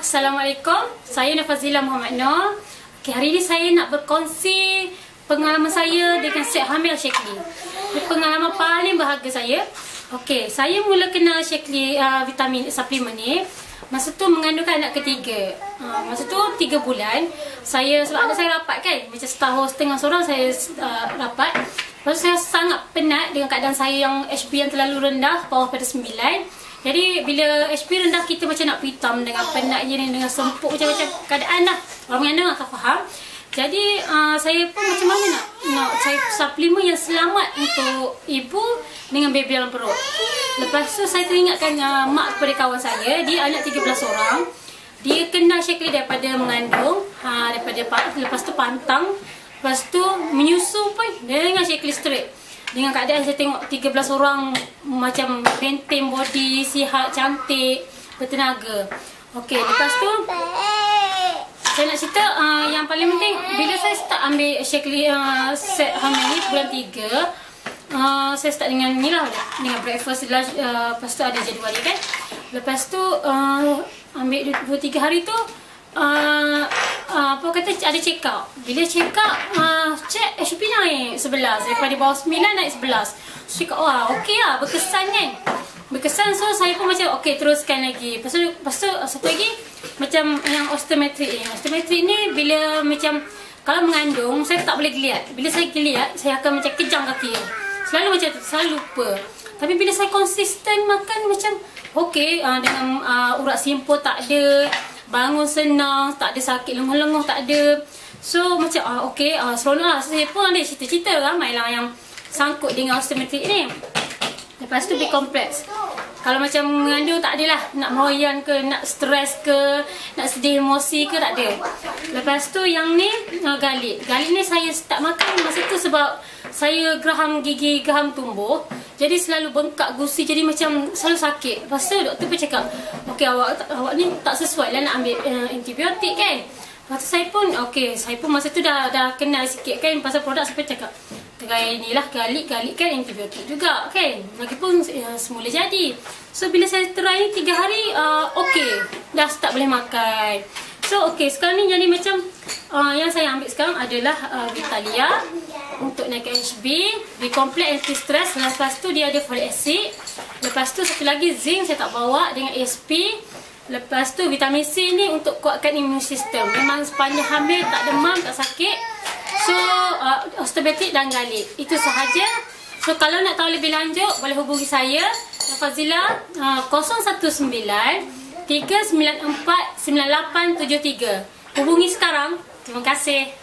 Assalamualaikum, saya Norfaziela Mohd Noor. Okay, hari ini saya nak berkongsi pengalaman saya dengan set hamil Shaklee. Pengalaman paling berharga saya. Okey, saya mula kena Shaklee vitamin suplemen ni masa tu mengandungkan anak ketiga. Masa tu 3 bulan. Saya sebab anak saya rapat kan, macam setahun setengah seorang saya rapat. Lepas tu saya sangat penat dengan keadaan saya yang HP yang terlalu rendah, bawah pada 9. Jadi bila HP rendah, kita macam nak pitam dengan penat je ni, dengan sempuk macam-macam keadaan lah. Orang yang akan faham. Jadi saya pun macam mana nak cari suplemen yang selamat untuk ibu dengan baby dalam perut. Lepas tu saya teringatkan mak kepada kawan saya. Dia anak 13 orang. Dia kena Shaklee daripada mengandung, lepas tu pantang, lepas tu menyusu pun dengan Shaklee straight. Dengan keadaan saya tengok 13 orang macam benteng body, sihat, cantik, bertenaga. Okey, lepas tu saya nak cerita yang paling penting bila saya start ambil Shaklee set hamil bulan 3, saya start dengan ni lah, dengan breakfast, lunch, lepas tu ada jadual dia kan. Lepas tu ambil 2-3 hari tu apa kata ada check up. Bila check up check HP naik 11 daripada bawah 9 naik 11. Check up, wah okey lah, berkesan kan. Berkesan, so saya pun macam okey, teruskan lagi. Lepas tu satu lagi macam yang osteometrik ni. Osteometrik ni bila macam kalau mengandung saya tak boleh geliat. Bila saya geliat saya akan macam kejang kaki. Selalu macam tu, selalu lupa. Tapi bila saya konsisten makan macam okey dengan urat simpul tak ada, bangun senang, tak ada sakit lenguh-lenguh, tak ada. So macam okey, seronok lah. Saya pun ada cerita-cerita ramai lah yang sangkut dengan osteometrik ni. Lepas tu Recomplex. Kalau macam mengandung tak adalah nak meroyan ke, nak stres ke, nak sedih emosi ke, tak ada. Lepas tu yang ni galit. Galit ni saya tak makan masa tu sebab saya geraham gigi, geraham tumbuh. Jadi selalu bengkak gusi, jadi macam selalu sakit. Lepas tu doktor pun cakap, okey awak ni tak sesuai lah nak ambil antibiotik kan. Lepas tu saya pun, okey saya pun masa tu dah kenal sikit kan pasal produk. Saya pun cakap, tergaya ni lah galik kan antibiotik juga kan. Lagipun semula jadi. So bila saya try 3 hari, okey dah start boleh makan. So okey, sekarang ni jadi macam yang saya ambil sekarang adalah Vitalia untuk naikkan HB, Recomplex anti stress, lepas tu dia ada Phorexid, lepas tu satu lagi zinc saya tak bawa dengan ESP, lepas tu vitamin C ni untuk kuatkan imun sistem. Memang sepanjang hamil tak demam, tak sakit. So osteopatik dan galit. Itu sahaja. So kalau nak tahu lebih lanjut boleh hubungi saya Norfaziela 019 394 9873. Hubungi sekarang. Terima kasih.